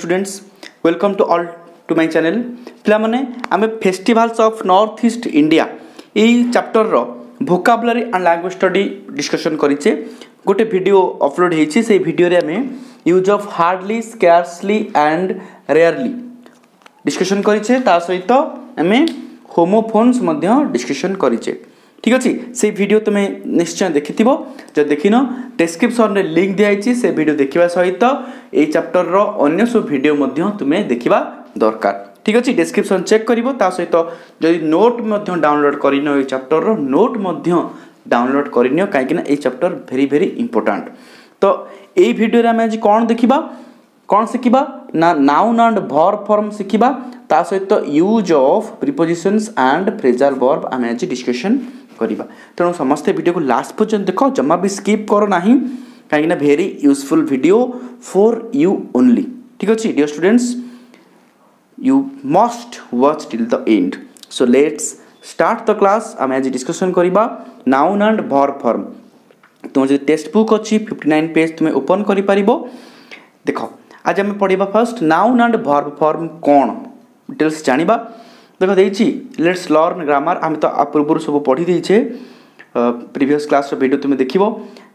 Students welcome to all to my channel पिलामाने आमे festivals of north east India एई chapter रो vocabulary and language study discussion करिचे गोटे वीडियो अपलोड हेछि से वीडियो रे आमे use of hardly scarcely and rarely discussion करिचे ता सहित आमे होमोफोन्स मध्ये डिस्कशन करिचे ठीक अछि से वीडियो तमे निश्चय देखिथिबो जे देखिनो डिस्क्रिप्शन रे लिंक दिया आइछि से वीडियो देखिबा सहित ए चैप्टर रो अन्य सब वीडियो मध्ये तुमे देखिबा दरकार ठीक अछि डिस्क्रिप्शन चेक करिवो ता सहित जदि नोट मध्ये डाउनलोड करिनो ए चैप्टर रो नोट मध्ये डाउनलोड करिनो काहे कि ना ए चैप्टर वेरी वेरी इंपोर्टेंट तो ए वीडियो रे हम आज कोन देखिबा कोन सिखिबा ना नाउन एंड वर्ब फॉर्म सिखिबा ता सहित use of prepositions and phrasal verb हम आज डिस्कशन करिबा तनो समस्त वीडियो को लास्ट पर्यंत देखो जम्मा भी स्किप करो नाही काहे ना very useful video for you only ठीक अछि dear students you must watch till the end so let's start the class हम आज डिस्कशन करिबा नाउन एंड वर्ब फॉर्म तुम जे टेक्स्ट बुक अछि 59 पेज तुमे ओपन करि परिबो देखो आज हम पढिबा first noun and verb form कोन डिटेल्स जानिबा देखो देछि लेट्स लर्न ग्रामर हम तो पूर्व सब पढ़ी देछे प्रीवियस क्लास रो वीडियो तुमे देखिबो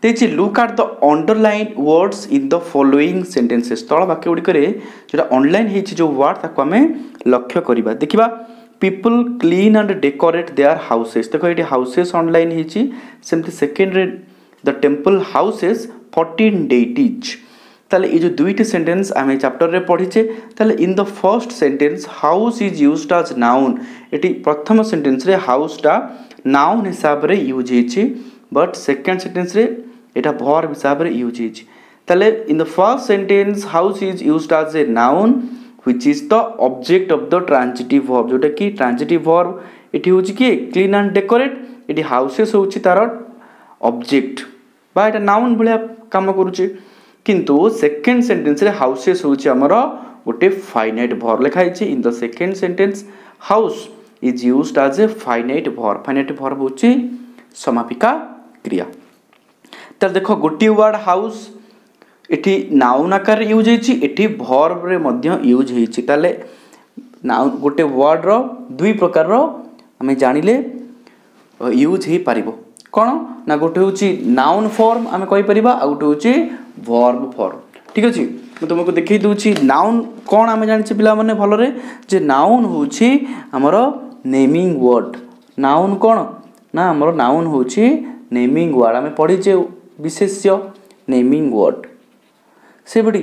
देछि look at the underline words in the following sentences तळ वाक्य उडी करे जेटा ऑनलाइन हेछि जो वर्ड ताको हमें लक्ष्य करिबा देखिबा people clean and decorate their houses देखो एटी हाउसेस ऑनलाइन हेछि सेमते सेकंड रे द टेंपल हाउसेस 14 डेटीज ताले ये जो दुईटे सेंटेंस आमे चैप्टर रे पढ़ीचे ताले in the first sentence house is used as noun एटी प्रथम सेंटेंस रे हाउस टा नाउन हिसाब रे यूज हेछि बट सेकंड सेंटेंस रे एटा वर्ब हिसाब रे यूज हेछि ताले in the first sentence house is used as a noun which is the object of the transitive verb जोटा कि ट्रांजिटिव वर्ब एटी होछि कि क्लीन एंड डेकोरेट एटी हाउसेस होछि तारो ऑब्जेक्ट बा एटा नाउन भलिया काम करूछि किंतु सेकंड सेंटेंस रे हाउसेस होछि हमरो गोटे फाइनाइट वर्ब लिखाइ छि in the second sentence house is used as a finite verb होछि समापिका क्रिया त देखो गोटी वर्ड हाउस एठी नाउन आकार यूज हेछि एठी वर्ब रे मध्य यूज हेछि ताले नाउन गोटे वर्ड रो दुई प्रकार रो हमें जानिले यूज हे परिबो कोन ना गोटे होछि नाउन फॉर्म हमें कहि परिबा आ गोटे होछि वर्ब फॉर्म ठीक अछि म तुमको देखि दूछि नाउन कोन हम जानि छै पिला माने भलो रे जे नाउन होछि हमरो नेमिंग वर्ड नाउन कोन ना हमरो नाउन होछि नेमिंग वर्ड हम पढि छै विशेष्य नेमिंग वर्ड सेबडी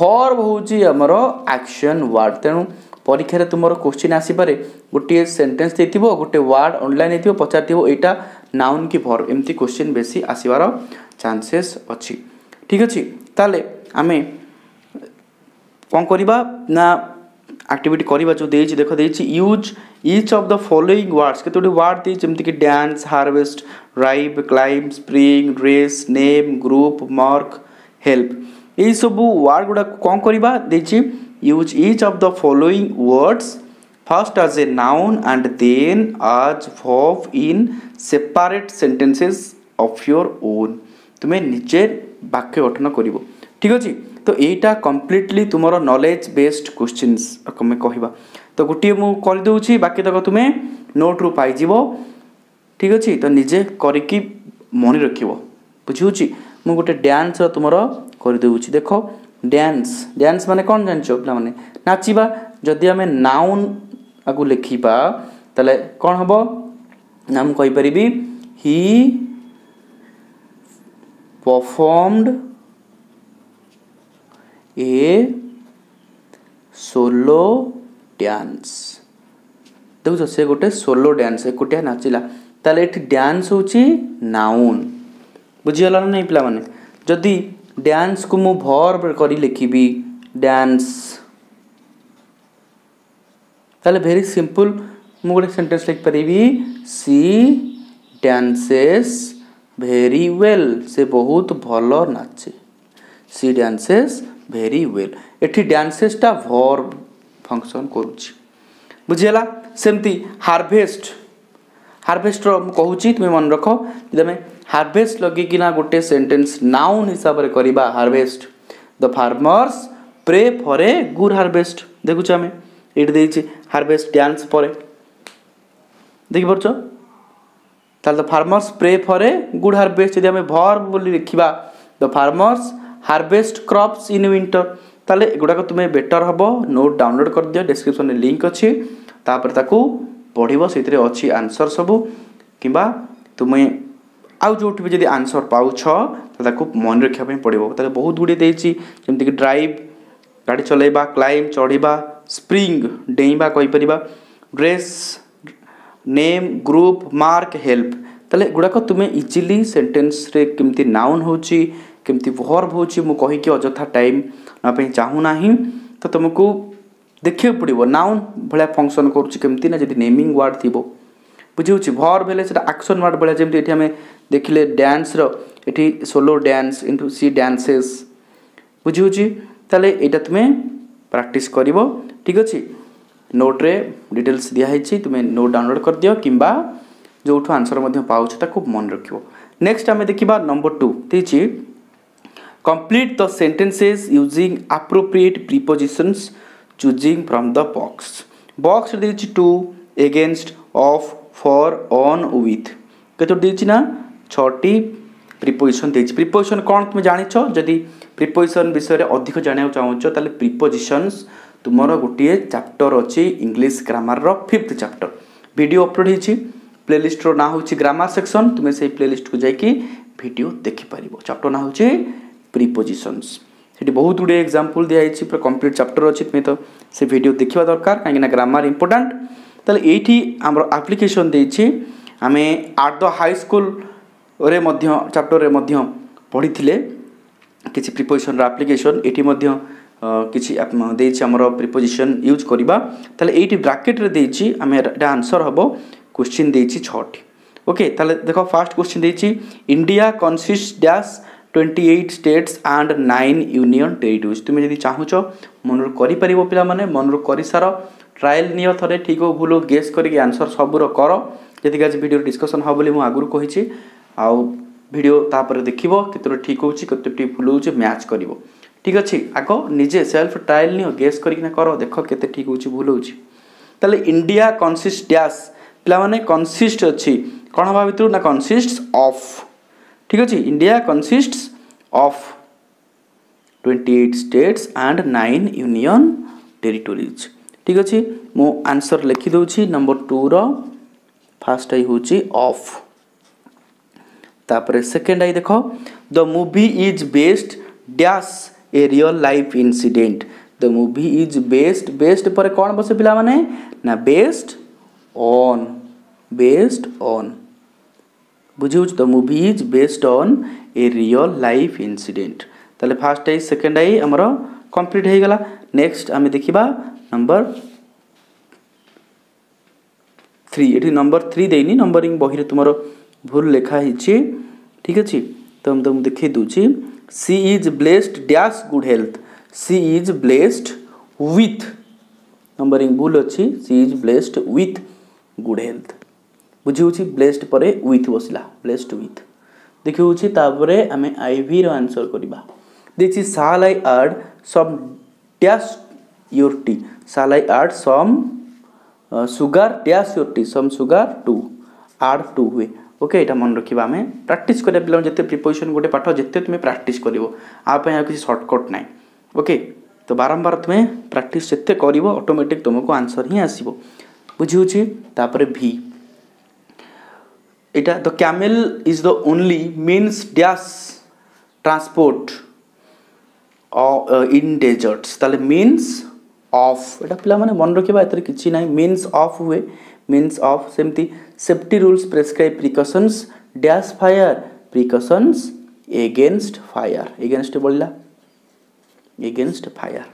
वर्ब होछि हमरो एक्शन वर्ड तेनु परीक्षा रे तुमरो क्वेश्चन आसी पारे गुटी सेंटेंस देथिबो गुटे वर्ड ऑनलाइन हेथिबो पचाथिबो एटा नाउन की वर्ब एम्ति क्वेश्चन बेसी आसीवारो चांसेस अछि ठीक अछि ताले हमें कोन करिबा ना एक्टिविटी करिबा जो देछि देखो देछि use each of the following words केतोडी वर्ड दे जेमति कि dance harvest राइब climb spring dress name group mark help ए सब वर्ड गुडा कोन करिबा देछि use each of the following words first as a noun and then as verb in separate sentences of your own तुमे निजे वाक्य गठन करिवो ठीक अछि तो एटा कंप्लीटली तुमरो नॉलेज बेस्ड क्वेश्चंस हम कहिबा तो गुटी मु कर देउ छी बाकी तक तुमे नोट रु पाई जिवो ठीक अछि तो निजे करकी मन रखिवो बुझिउ छी मु गुटे डांस तुमरो कर देउ छी देखो डांस डांस माने कोन जानचो पिला माने नाचिबा जदि हमें नाउन आगु लिखिबा तले कोन हबो नाम कहि परिबी ही performed a solo dance देखो से गोटे सोलो डांस एकटिया नाचिला ताले एठी डांस होची नाउन बुझियाला नै पिला माने जदी डांस को मु वर्ब करी लिखिबी डांस ताले वेरी सिंपल मु गोटे सेंटेंस लिख परिबी she dances very well से बहुत भलो नाचे she dances very well एठी dances टा verb function करूची बुझियाला सेमती harvest रो कहूची तुमे मन रखो जमे harvest लगी कि ना गोटे सेंटेंस नाउन हिसाब रे करिबा harvest the farmers pray for a good harvest. देखुछ आमे एट देछि harvest dance परे देखि परछो ताल the farmers pray for a good harvest यदि आमे भर बोली लिखिबा the farmers harvest crops in winter ताले एगुडा को तुमे बेटर हबो नोट डाउनलोड कर दियो डिस्क्रिप्शन में लिंक अछि तापर ताकू पढिबो सेतरे अछि आंसर सब किबा तुमे आउ जोट भी यदि आंसर पाउ छ ताकू मन रखिया पे पढिबो ताले बहुत गुडी देछि जेमति कि ड्राइव गाडी चलाइबा क्लाइम चढिबा स्प्रिंग डेइबा कोइ परिबा dress name group mark help तले गुडा को तुमे इजीली सेंटेंस रे किमती नाउन होची किमती वर्ब होची मु कहि के अजथा टाइम ना पे चाहू नाही तो तुमको देखियो पडिवो नाउन भला फंक्शन करूची किमती ना जदी नेमिंग वर्ड थिबो बुझियोची वर्ब भेले सेटा एक्शन वर्ड भला जेमती एठी हमें देखिले डांस रो एठी सोलो डांस इनटू सी डांसेस बुझियोची तले एटा तुमे प्रैक्टिस करिवो ठीक अछि नोट रे डिटेल्स दिया हैछि तुमे नोट डाउनलोड कर दियो किबा जोठो आंसर मध्य पाउछ ता खूब मन रखियो नेक्स्ट हमें देखिबा नंबर 2 तेछि complete the sentences using appropriate prepositions choosing from the box box देछि to against of for on with केतो देछि ना 6टी preposition देछि preposition कोन तुमे जानिछो जदी preposition विषय रे अधिक जानियो चाहौछो ताले prepositions तुमरो गुटिए चैप्टर अछि इंग्लिश ग्रामर रो 5th चैप्टर वीडियो अपलोड हेछि प्लेलिस्ट रो ना होछि ग्रामर सेक्शन तुमे सेही प्लेलिस्ट को जाय कि वीडियो देखि परिबो चैप्टर ना होछि प्रीपोजिशंस सेठी बहुत गुड एग्जांपल दिया हेछि पर कंप्लीट चैप्टर अछि तुमे तो से वीडियो देखिबा दरकार काहे कि ना ग्रामर इंपोर्टेंट तले एठी हमरो एप्लीकेशन देछि हमें एट द हाई स्कूल रे मध्य चैप्टर रे मध्य पढिथिले किछि प्रीपोजिशन रो एप्लीकेशन एठी मध्य किछि आपन देछि हमरो प्रीपोजिशन यूज करिबा तले एठी ब्रैकेट रे देछि हमें एटा आंसर हबो क्वेश्चन देछि 6 ओके तले देखो फर्स्ट क्वेश्चन देछि India consist dash 28 states and 9 union territories तुमे यदि चाहूचो मनर करि परिबो पिला माने मनर करि सारा ट्रायल नियो थरे ठीक हो भूलो गेस करि के आंसर सबुरो करो जति गाज वीडियो डिस्कशन हो बोली मु आगुर कहिछि आ वीडियो तापर देखिबो केतरो ठीक होउची केतरो भूल होउची मैच करिवो ठीक अछि आको निजे सेल्फ ट्रायल नियो गेस करि के ना करो देखो केते ठीक होउची भूल होउची तले इंडिया कंसिस्ट डैश पिला माने कंसिस्ट अछि कोन हबा भितरु ना कंसिस्ट्स ऑफ ठीक अछि India consists of 28 states and 9 union territories ठीक अछि मो आंसर लिखि दउ छी नंबर 2 रो फर्स्ट आई होची ऑफ तापर सेकंड आई देखो the movie is based dash a real life incident the movie is based based पर कोन बसे पिला माने ना बेस्ड ऑन बुझिउछ the movie is based on a real life incident तले फर्स्ट आई सेकंड आई हमरो कंप्लीट हे गेला नेक्स्ट हम देखिबा नंबर 3 एठी नंबर 3 देनी नंबरिंग बहिरे तुमरो भूल लेखा हिची ठीक अछि त हम तुम देखि दुची she is blessed dash good health she is blessed with numbering भूल अछि she is blessed with good health बुझिउची ब्लेस्ड परे विथ बसला ब्लेस्ड विथ देखिउची तापरे हमें आईवी रो आंसर करिबा देछि shall I add some dash your tea shall I add some sugar dash your tea some sugar to add to हुए ओके एटा मन रखिबा हमें प्रैक्टिस करे पिलन जते प्रीपोजिशन गोटे पाठ जते तुमे प्रैक्टिस करिवो आ पय आ किसी शॉर्टकट नै ओके तो बारंबार तुमे प्रैक्टिस जते करिवो ऑटोमेटिक तुमको आंसर ही आसीबो बुझिउची तापरे भी इटा the camel is the only means dash transport in deserts तले मींस ऑफ एटा पिला माने मन रखिबा एतर किछि नाही मींस ऑफ हुए मींस ऑफ सेमती safety rules prescribe precautions dash fire precautions against बोलला अगेंस्ट फायर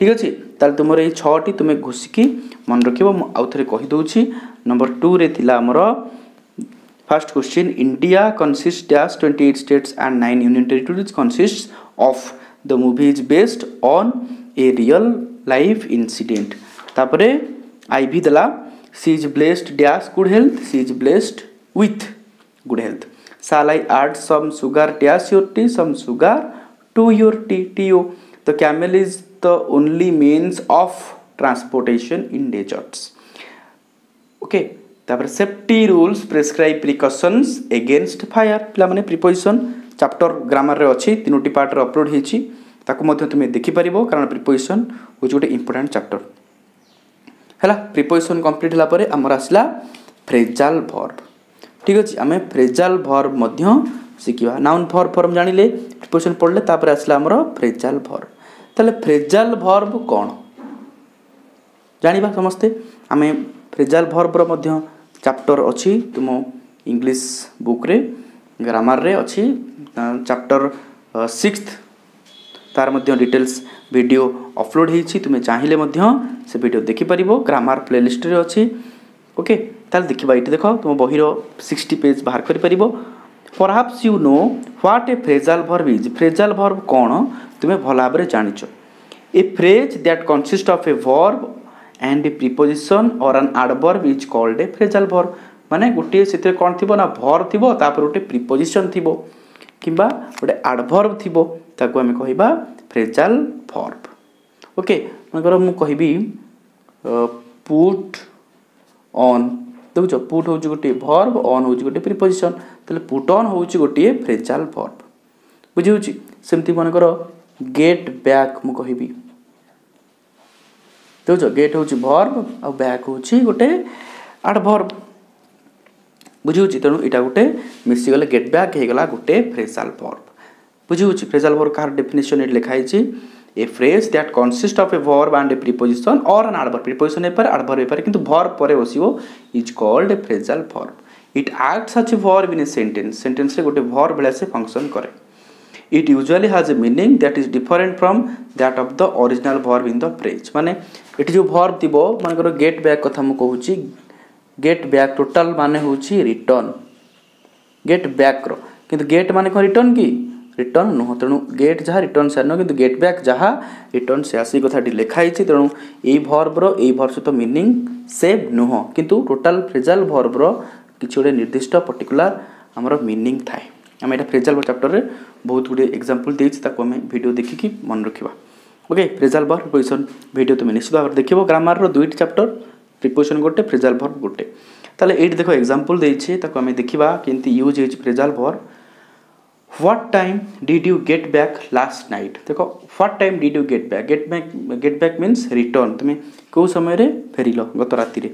ठीक अछि ताले तुमरे ए 6 टी तुमे घुसिकी मन रखिबो म आउथरे कहि दउची नंबर 2 रे थिला हमरो First question India consists dash 28 states and 9 union territories consists of the movie is based on a real life incident tapare I bhi dala she is blessed dash good health she is blessed with good health shall I add some sugar dash your tea some sugar to your tea to you the camel is the only means of transportation in deserts. Okay. Safety rules prescribe precautions against fire. Pilamane preposition chapter grammar re achi, tinoti part re upload hechi. Taku madhya tume dekhi paribo karan preposition hoje gote important chapter. Hela preposition complete hela pare amar asla phrasal verb. ठीक अछि आमे phrasal verb मध्य सिकिबा noun verb form जानि ले preposition पढले तापर आसला हमर फ्रेजल वर्ब तले फ्रेजल वर्ब कोन जानिबा समस्ते आमे फ्रेजल वर्ब रो मध्य चैप्टर अछि तुम इंग्लिश बुक रे ग्रामर रे अछि चैप्टर 6th तार मध्य डिटेल्स वीडियो अपलोड हे छि तुमे चाहिले मध्य से वीडियो देखि परिबो ग्रामर प्लेलिस्ट रे अछि ओके ताल देखिबा इते देखो तुम बहिरो 60 पेज बाहर करि परिबो perhaps you know what a phrasal verb is phrasal verb कोन तुमे भला बरे जानिचो a phrase that consist of a verb and a preposition और an adverb is called a phrasal verb माने गुटी सिते कोन थिबो ना वर्ब थिबो तापर गुटी प्रीपोजिशन थिबो किबा गुटे एडवर्ब थिबो ताको हम कहिबा फ्रेजल वर्ब ओके मगर हम कहिबी पुट ऑन देखो पुट होउछ गोटे वर्ब ऑन होउछ गोटे प्रीपोजिशन तले पुट ऑन होउछ गोटे फ्रेजल वर्ब बुझि होउछ सेमति मन करो गेट बैक मु कहिबी देखो गेट होउछ वर्ब आ बैक होउछ गोटे एडवर्ब बुझि होउछ तनु इटा गोटे मिसि गेले गेट बैक हे गेला गोटे फ्रेजल वर्ब बुझि होउछ फ्रेजल वर्ब कार डेफिनेशन एट लिखाइ छि A phrase that consists of a verb and a preposition or an adverb. Preposition पर adverb पर किंतु verb परे बसिबो is called a phrasal verb. It acts as a verb in a sentence. Sentence रे गोटे verb भले से function करे. It usually has a meaning that is different from that of the original verb in the phrase. माने it जो verb दिबो माने करो get back कथा मु कहूची get back total माने होची return. Get back रो किंतु get माने को return की रिटर्न न होतनु गेट जहा रिटर्न सेनो किंतु गेट बैक जहा रिटर्न से आसी कथा लिखाई छि तनु ए वर्ब रो ए वर्ब सतो मीनिंग सेम न हो किंतु टोटल फ्रेजल वर्ब रो किछुडे निर्दिष्ट पर्टिकुलर हमरो मीनिंग थाए हम एटा फ्रेजल वर्ब चैप्टर रे बहुत गुडी एग्जांपल देइ छि ताको हम वीडियो देखि की मन रखिबा okay phrasal verb preposition video तुमे निश्चित भाव देखिबो ग्रामर रो दुईट चैप्टर प्रिपोजिशन गोटे फ्रेजल वर्ब गोटे तले एट देखो एग्जांपल देइ छि ताको हम देखिबा किंतु यूज हेज phrasal verb What time did you get back last night? देखो, what time did you get back? Get back means return. तुम्हें कौ समय रे फेरिलो गत राती रे.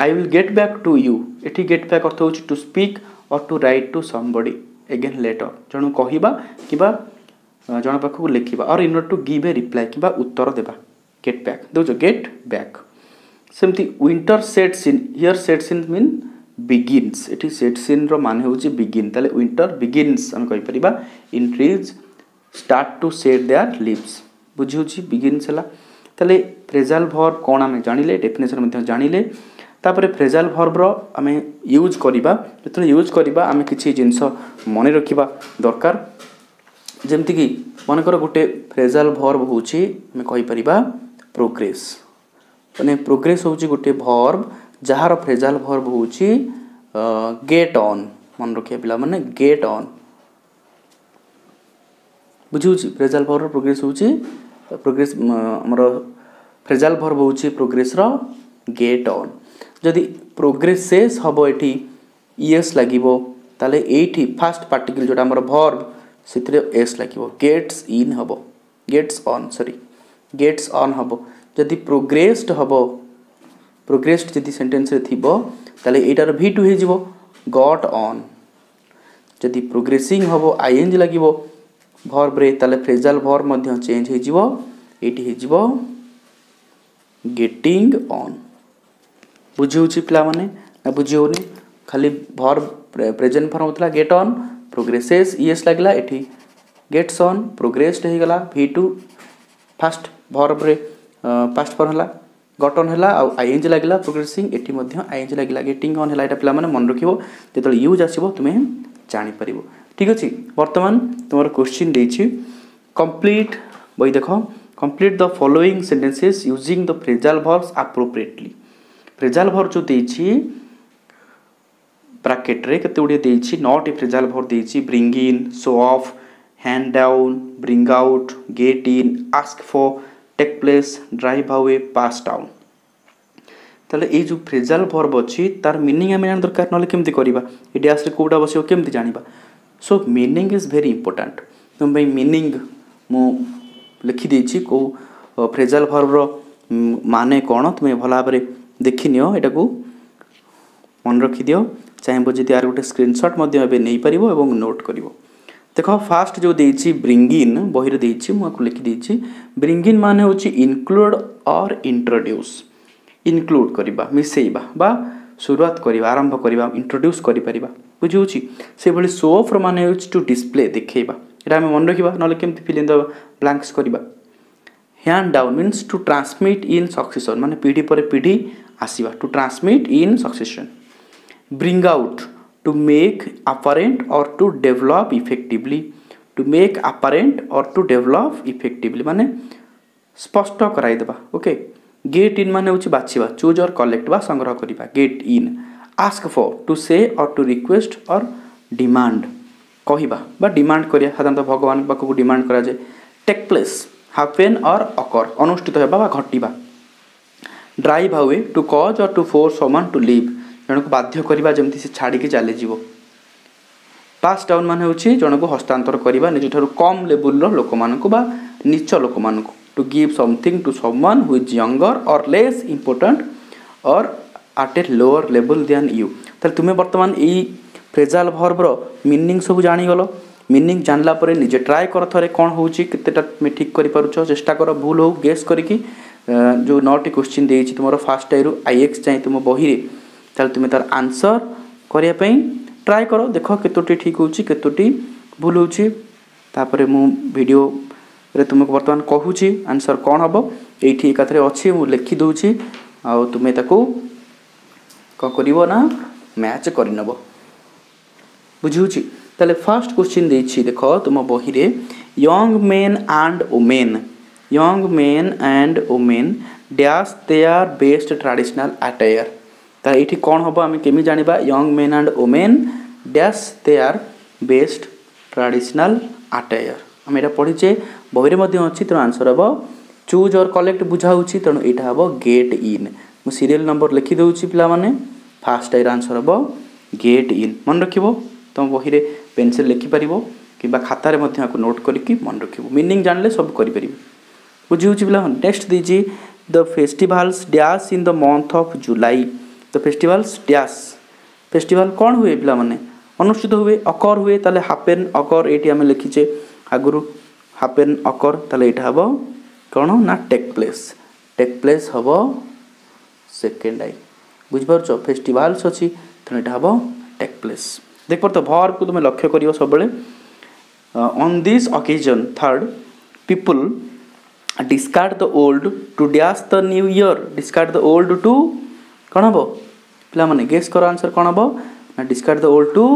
I will get back to you. एठी get back अर्थ होछि to speak or to write to somebody again later. जणु कहिबा किबा जण पाखु लेखिबा और in order to give a reply किबा उत्तर देबा. Get back. दोजो get back. सेमति winter sets in. Here sets in mean begins it is sets in रो माने होची begin तले winter begins हम कहि परिबा in trees start to shed their leaves बुझि होची begins हला तले फ्रेजल वर्ब कोन हम जानिले डेफिनेशन मध्ये जानिले तापरे फ्रेजल वर्ब रो हम यूज करिबा जतले यूज करिबा हम किछि जिंस मने रखिबा दरकार जेमति की मन कर गुटे फ्रेजल वर्ब होची हम कहि परिबा प्रोग्रेस माने प्रोग्रेस होची गुटे वर्ब जहार फ्रेजल वर्ब होची गेट ऑन मन रखे पिला माने गेट ऑन बुझू छी फ्रेजल वर्ब प्रोग्रेस होची प्रोग्रेस हमरो फ्रेजल वर्ब होची प्रोग्रेस रो गेट ऑन जदी प्रोग्रेस सेस हबो एठी एस लागिबो ताले एठी फर्स्ट पार्टिकल जोटा हमरो वर्ब सितरे एस लागिबो गेट्स इन हबो gets on sorry gets on हबो जदी प्रोग्रेस्ड हबो प्रोग्रेस्ड जदी सेंटेंस रे थिबो ताले एटार v2 हे जिवो गॉट ऑन जदी प्रोग्रेसिंग हबो आईएनजी लागिवो वर्ब रे ताले फ्रेजल वर्ब मध्ये चेंज हे जिवो एटी हे जिवो गेटिंग ऑन बुझियौ छि पिला माने ना बुझियोनी खाली वर्ब प्रेजेंट फॉर्म होतला गेट ऑन प्रोग्रेसेस एस लागला एठी गेट्स ऑन प्रोग्रेस्ड हे गेला v2 फर्स्ट वर्ब रे पास्ट फॉर्म हला गॉट ऑन हला आ आईएनजी लागला प्रोग्रेसिंग एठी मध्य आईएनजी लागला गेटिंग ऑन हला एटा पिला माने मन रखिबो जेतल यूज आसीबो तुमे जानि परिबो ठीक अछि वर्तमान तोमर क्वेश्चन दै छि कंप्लीट बई देखो complete the following sentences using the phrasal verbs appropriately phrasal verb जो दै छि ब्रैकेट रे कते उडी दै छि नॉट ए फ्रेजल वर्ब दै छि bring in show off hand down bring out get in ask for take place drive away pass down तले ए जो फ्रेजल वर्ब अछि तार मीनिंग हम जान दरकार नले केमति करबा ए डैश रे कोडा बसियो केमति जानिबा so meaning is very important तुम भाई मीनिंग मो लिखि देछि को फ्रेजल वर्ब रो माने कोन तुमे भला बारे देखिनियो एटा को मन रखि दियो चाहेबो जति आर गोटे स्क्रीनशॉट मध्ये एबे नै परिबो एवं नोट करिवो देखो फास्ट जो देछि ब्रिंग इन बहिर देछि मो को लिखि देछि ब्रिंग इन माने होछि इंक्लूड और इंट्रोड्यूस इंक्लूड करिबा मिसेइबा बा शुरुआत करिबा आरंभ करिबा इंट्रोड्यूस करि परिबा बुझुछि से भली शो ऑफ माने होछि टू डिस्प्ले देखैबा एटा हम मन रखिबा नले केमति फिल इन द ब्लैंक्स करिबा hand down means to transmit in succession माने पीढ़ी पर पीढ़ी आसीबा to transmit in succession bring out to make apparent और to develop effectively to make apparent और टू डेवलप इफेक्टिवली माने स्पष्ट कराई देबा ओके गेट इन माने होछि बाछिबा चूज और कलेक्ट बा संग्रह करिबा get in ask for to say और टू रिक्वेस्ट और डिमांड कहिबा बा डिमांड करिया साधारणतः भगवान पाखु डिमांड करा जाय take place happen or occur अनुष्ठित हेबा बा घटिबा drive away to cause or to force someone to leave जणक बाध्य करिबा जेमति से छाडी के चले जीवो पास डाउन माने होछि जणक हस्तांतर करिबा निजठारु कम लेवल रो लोकमानकु बा नीच लोकमानकु to give something to someone who is younger or less important or at a lower level than you तले तुमे वर्तमान एई फ्रेजल वर्ब रो मीनिंग सब जानि गलो मीनिंग जानला परे निजे ट्राई कर थरे कोन होउची केतेटा मे ठीक करि पारुछो चेष्टा कर भूल हो गेस करी कि जो नोटी क्वेश्चन देइछि तुमरो फर्स्ट टाइम आईएक्स चाहि तुम बहिरे तले तुमे तार आंसर करिया पई ट्राई करो देखो केतोटी ठीक होउची केतोटी भूल होउची तापरे मु वीडियो रे तुमको वर्तमान कहूची आंसर कोन हबो एठी एकाथरे अछि मु लिखि दोउची आ तुमे ताको क करिवो ना मैच करि नबो बुझुची तले फर्स्ट क्वेश्चन देछि देखो तुम बही रे young men and women dash their best traditional attire त एठी कोन हबो हम केमि जानिबा young men and women dash their best traditional attire हम एटा पढिचे बहिरे मध्ये अछि त आंसर हबो चूज और कलेक्ट बुझाउछि तनो एटा हबो गेट इन मु सीरियल नंबर लिखि दउछि पिला माने फर्स्ट टाइम आंसर हबो गेट इन मन रखिबो त बहिरे पेंसिल लिखि परिबो किबा खाता रे मध्ये आको नोट करिकि मन रखिबो मीनिंग जानले सब करि परिबो बुझिउछि पिला हन नेक्स्ट दिजि the festivals dash in the month of July the festivals dash festival कोन हुए पिला माने अनुष्ठित हुए अकर हुए तले हैपन अकर एटी हम लिखिचे आगुरु हैपन अकर तले एटा हबो कोन ना टेक प्लेस हबो सेकंड आई बुझबर छ फेस्टिवल्स अछि त एटा हबो टेक प्लेस देख पर तो वर्ब को तुमे लक्ष्य करियो सब बेले on this occasion third people discard the old to dash the new year discard the old to कोन हबो पिला माने गेस करो आंसर कोन हबो ना discard the old to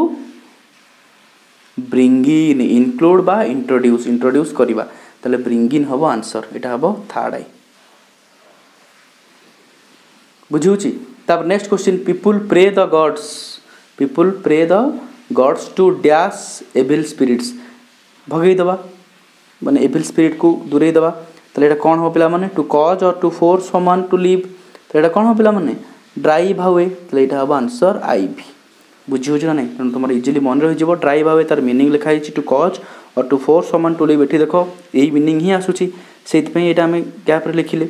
bring in include बा इंट्रोड्यूस इंट्रोड्यूस करिबा तले ब्रिंग इन हबो आंसर एटा हबो थर्ड आई बुझुची तब next question people pray the gods to dash evil spirits भगै दबा माने एविल स्पिरिट को दूरै दबा तले एटा कोन हो पिला माने to cause or to force someone to leave तले एटा कोन हो पिला माने ड्राइव अवे तले एटा हबो आंसर आई भी बुझियो जना नै त तुमर इजीली मन रहि जेबो ड्राइव अवे तार मीनिंग लिखाइ छि to cause or to force someone to leave एठी देखो एही मीनिंग ही आसुछि सेत पे एटा हम गैप रे लिखिले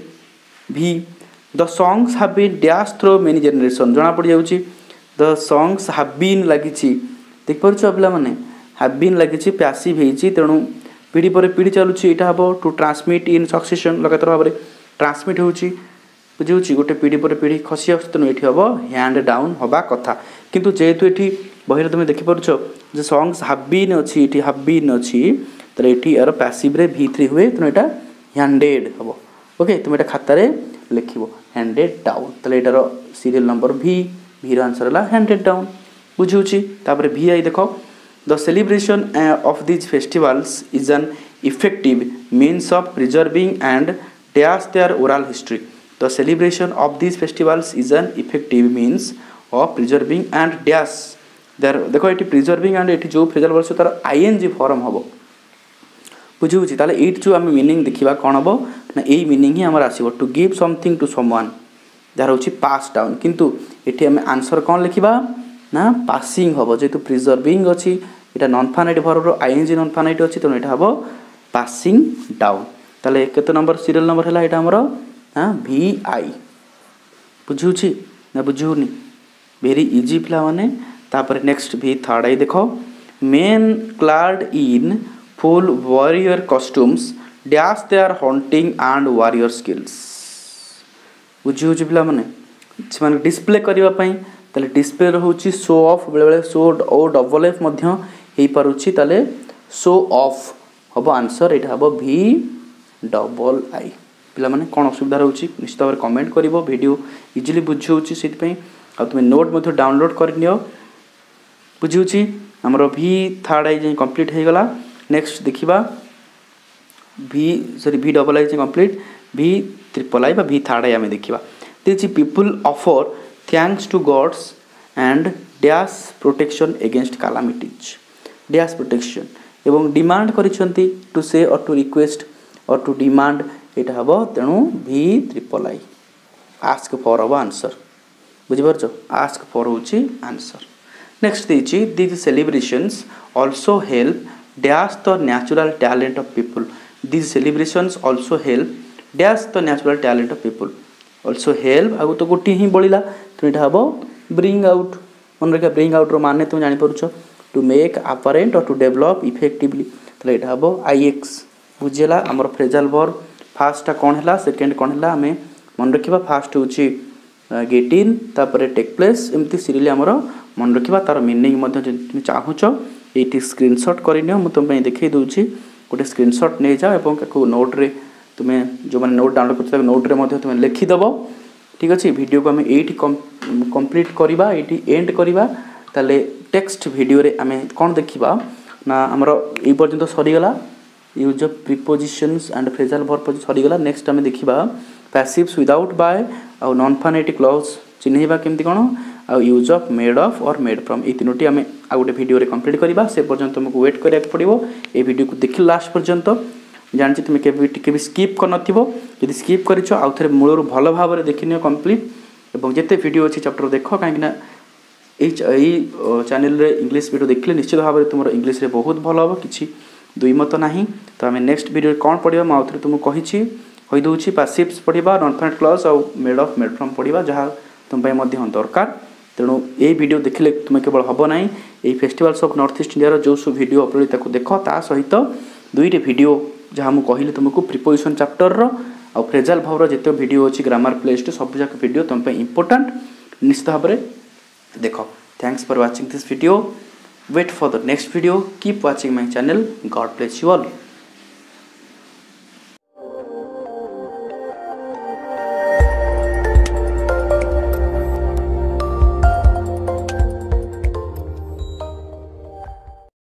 भी the songs have been dash through many generation जना पड़ जाउछि द सॉन्ग्स हैव बीन लागि छि देख परछ अबला माने हैव बीन लागि छि पैसिव हे छि तणु पीढ़ी पर पीढ़ी चालू छि एटा हबो टू ट्रांसमिट इन सक्सेशन लगातार भाबरे ट्रांसमिट होउछि बुझिउछि गोटे पीढ़ी पर पीढ़ी खसी आस्तनु एठी हबो हैंड डाउन हबा कथा किंतु जेतु एठी बहिर तुमे देखि परछो जे सॉन्ग्स हैव बीन अछि त एठी आरो पैसिव रे भी3 हुए त एटा हैंडेड हबो ओके तुमे एटा खाता रे लिखिबो हैंडेड डाउन त एटारो सीरियल नंबर भी भी रो आंसर हला हैंडेड डाउन बुझिउछि तापर भी आई देखो the celebration of this festivals is an effective means of preserving and dash their oral history the celebration of this festivals is an effective means of preserving and dash their देखो एठी preserving and एठी जो phrasal verb तार ING form हबो बुझी बुझी ताले eight जो आम मीनिंग देखिबा कोन हबो ना एई मीनिंग ही हमर आसीबो to give something to someone धार होची पास डाउन किंतु एठी हम आंसर कोन लिखिबा ना पासिंग हबो जेतु प्रिजर्विंग अछि एटा नॉन फाइनाइट वर्ब रो आईएनजी नॉन फाइनाइट अछि त एटा हबो पासिंग डाउन ताले केतो नंबर सीरियल नंबर हला एटा हमर हां VI बुझी बुझी ना बुझुनी वेरी इजी पिला माने तापर नेक्स्ट भी थर्ड आई देखो men clad in full warrior costumes dash their hunting and warrior skills बुझी बुझी पिला माने से माने डिस्प्ले करिवा पई तले डिस्प्ले रहउची शो ऑफ बेले बेले शो ओ डबल एफ मध्य हे परुची तले शो ऑफ हबो आंसर एटा हबो VII पिला माने कोन असुविधा रहउची निश्चित भाव कमेंट करिवो वीडियो इजीली बुझी होउची सित पई आ तुमे नोट मधो डाउनलोड करनियो बुझी होउची हमरो भी थर्ड आई जे कंप्लीट हे गला नेक्स्ट देखिबा V double I जे कंप्लीट V triple I बा V third I हमें देखिबा तेची people offer thanks to gods and dash protection against calamities dash protection एवं डिमांड करिसंती टू से और टू रिक्वेस्ट और टू डिमांड एटा हबो तेनु V triple I ask for हबो आंसर बुझि परछो आस्क फॉर होची आंसर नेक्स्ट तेची this celebrations also help dash the natural talent of people these celebrations also help dash the natural talent of people also help आगु तो गुटी ही बोलिला त एटा हबो bring out मन रखा bring out रो माने तुम जानि परुछो to make apparent or to develop effectively त एटा हबो ix बुझेला हमर phrasal verb first कोन हला second कोन हला हमें मन रखिबा first होची get in तापर take place एम्ति सिरियली हमर मन रखिबा तार meaning मध्य जे चाहुछो एटी स्क्रीनशॉट करिनो मु तुम पई देखै दोछि गोटे स्क्रीनशॉट नै जाओ एवं को नोट रे तुमे जो माने नोट डाउनलोड करता नोट रे मध्ये तुमे लिखि दबो ठीक अछि वीडियो को हमें एटी कंप्लीट करिबा एटी एंड करिबा ताले टेक्स्ट वीडियो रे हमें कोन देखिबा ना हमरो ए पर्यंत सरी गेला use of prepositions and phrasal verb पर सरी गेला नेक्स्ट हमें देखिबा पैसिव्स विदाउट बाय आ नॉन फाइनाइट क्लॉज चिन्हैबा केमति कोन आ use of made of or made from ए तीनोटी हमें आ गोटे वीडियो रे कंप्लीट करबा से पर्यंत तुमको वेट करिया पड़िवो ए वीडियो को देखि लास्ट पर्यंत जानछि तुम केबे स्किप कर नथिवो यदि स्किप करिछो आ थरे मूल रो भलो भाव रे देखिनियो कंप्लीट एवं जेते वीडियो अछि चैप्टर देखो काहे कि ना एई चैनल रे इंग्लिश वीडियो देखले निश्चित भाव रे तुमरो इंग्लिश रे बहुत भलो हो किछि दुई मत नाही तो हमें नेक्स्ट वीडियो कोन पढिबा म आथरे तुमको कहिछि होई दोछि पैसिव्स पढिबा नॉन फाइनाइट क्लॉज आ मेड ऑफ मेड फ्रॉम पढिबा जहा तुम पय मध्य दरकार तेणु ए वीडियो देखले तुमे केवल हबो नाही ए festivals of north east India रो जो सु वीडियो अपलोड ताको देखो ता सहित दुईटे वीडियो जहा मु कहिले तुमको प्रीपोजिशन चैप्टर रो आ फ्रेजल वर्ब रो जेते वीडियो अछि ग्रामर प्लेलिस्ट सब जक वीडियो तुम पे इंपोर्टेंट निश्चित भाबरे देखो thanks for watching this video wait for the next video keep watching my channel God bless you all